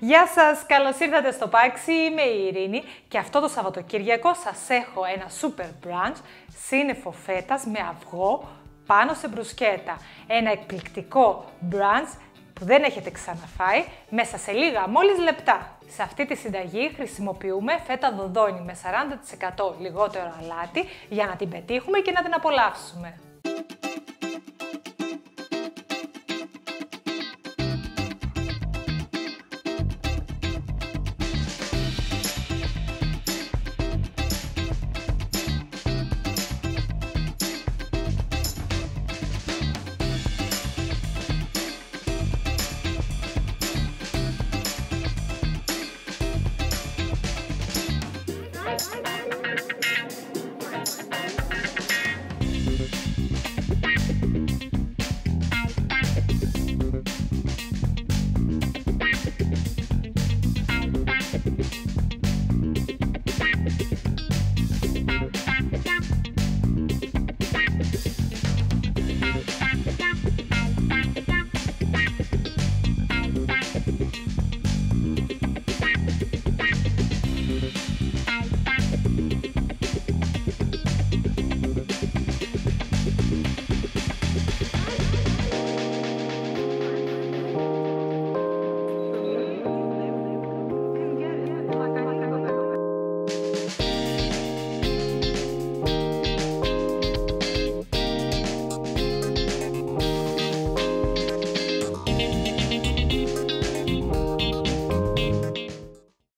Γεια σας, καλώς ήρθατε στο Πάξι, είμαι η Ειρήνη και αυτό το Σαββατοκύριακο σας έχω ένα super brunch σύννεφο φέτας με αυγό πάνω σε μπρουσκέτα. Ένα εκπληκτικό brunch που δεν έχετε ξαναφάει μέσα σε λίγα μόλις λεπτά. Σε αυτή τη συνταγή χρησιμοποιούμε φέτα δωδώνη με 40% λιγότερο αλάτι για να την πετύχουμε και να την απολαύσουμε.